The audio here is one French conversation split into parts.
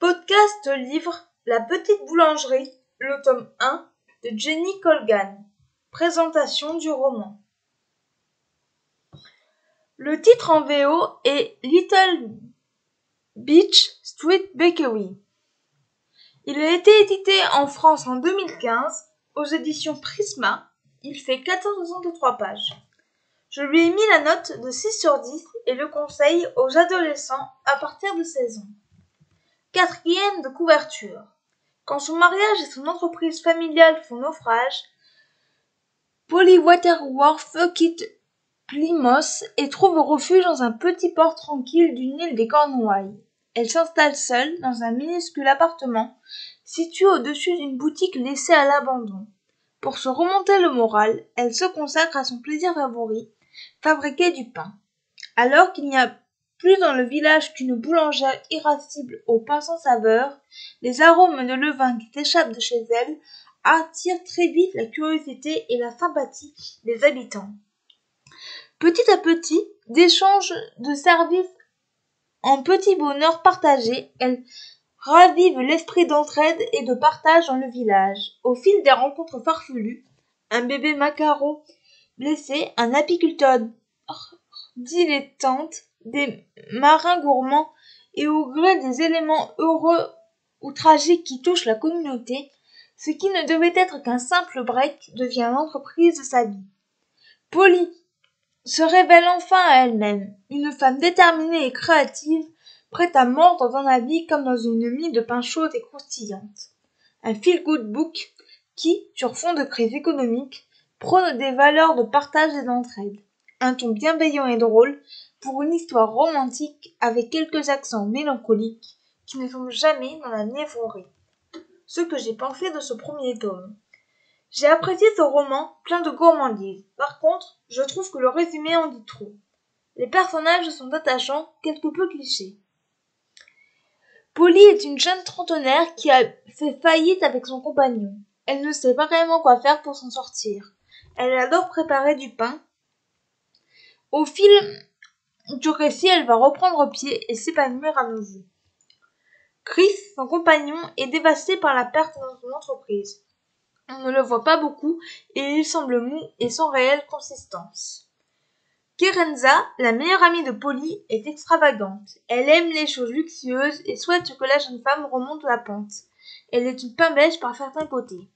Podcast livre La Petite Boulangerie, le tome 1 de Jenny Colgan. Présentation du roman. Le titre en VO est Little Beach Street Bakery. Il a été édité en France en 2015 aux éditions Prisma. Il fait 1463 pages. Je lui ai mis la note de 6 sur 10 et le conseille aux adolescents à partir de 16 ans. 4e de couverture. Quand son mariage et son entreprise familiale font naufrage, Polly Waterworth quitte Plymouth et trouve refuge dans un petit port tranquille d'une île des Cornouailles. Elle s'installe seule dans un minuscule appartement situé au-dessus d'une boutique laissée à l'abandon. Pour se remonter le moral, elle se consacre à son plaisir favori, fabriquer du pain. Alors qu'il n'y a plus dans le village qu'une boulangère irascible au pain sans saveur, les arômes de levain qui s'échappent de chez elle attirent très vite la curiosité et la sympathie des habitants. Petit à petit, d'échanges de services en petits bonheurs partagés, elle ravive l'esprit d'entraide et de partage dans le village. Au fil des rencontres farfelues, un bébé maquereau blessé, un apiculteur dilettante, des marins gourmands et au gré des éléments heureux ou tragiques qui touchent la communauté, ce qui ne devait être qu'un simple break devient l'entreprise de sa vie. Polly se révèle enfin à elle-même, une femme déterminée et créative, prête à mordre dans la vie comme dans une mie de pain chaude et croustillante. Un feel-good book qui, sur fond de crise économique, prône des valeurs de partage et d'entraide. Un ton bienveillant et drôle, pour une histoire romantique avec quelques accents mélancoliques qui ne tombent jamais dans la névrerie. Ce que j'ai pensé de ce premier tome. J'ai apprécié ce roman plein de gourmandise. Par contre, je trouve que le résumé en dit trop. Les personnages sont attachants, quelque peu clichés. Polly est une jeune trentenaire qui a fait faillite avec son compagnon. Elle ne sait pas vraiment quoi faire pour s'en sortir. Elle adore préparer du pain. Au fil du récit, elle va reprendre pied et s'épanouir à nouveau. Chris, son compagnon, est dévasté par la perte de son entreprise. On ne le voit pas beaucoup et il semble mou et sans réelle consistance. Kerenza, la meilleure amie de Polly, est extravagante. Elle aime les choses luxueuses et souhaite que la jeune femme remonte la pente. Elle est une pimbèche par certains côtés.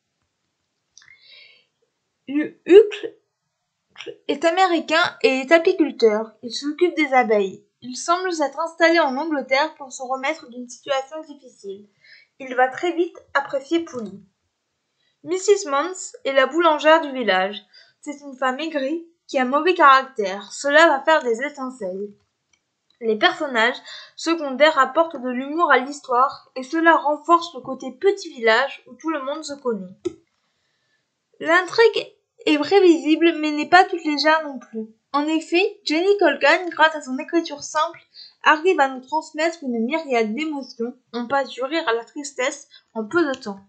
Hucle est américain et est apiculteur. Il s'occupe des abeilles. Il semble s'être installé en Angleterre pour se remettre d'une situation difficile. Il va très vite apprécier Polly. Mrs Mantz est la boulangère du village. C'est une femme aigrie qui a mauvais caractère. Cela va faire des étincelles. Les personnages secondaires apportent de l'humour à l'histoire et cela renforce le côté petit village où tout le monde se connaît. L'intrigue est prévisible mais n'est pas toute légère non plus. En effet, Jenny Colgan, grâce à son écriture simple, arrive à nous transmettre une myriade d'émotions. On passe du rire à la tristesse en peu de temps.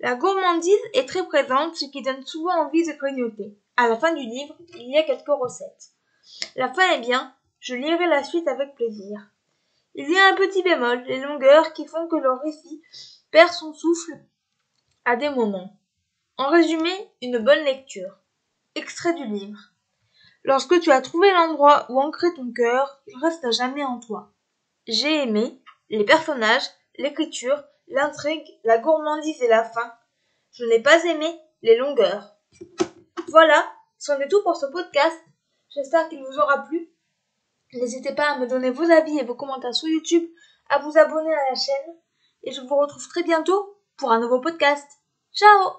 La gourmandise est très présente, ce qui donne souvent envie de grignoter. À la fin du livre, il y a quelques recettes. La fin est bien, je lirai la suite avec plaisir. Il y a un petit bémol, les longueurs qui font que le récit perd son souffle à des moments. En résumé, une bonne lecture. Extrait du livre. Lorsque tu as trouvé l'endroit où ancrer ton cœur, il reste à jamais en toi. J'ai aimé les personnages, l'écriture, l'intrigue, la gourmandise et la fin. Je n'ai pas aimé les longueurs. Voilà, c'en est tout pour ce podcast. J'espère qu'il vous aura plu. N'hésitez pas à me donner vos avis et vos commentaires sur YouTube, à vous abonner à la chaîne. Et je vous retrouve très bientôt pour un nouveau podcast. Ciao!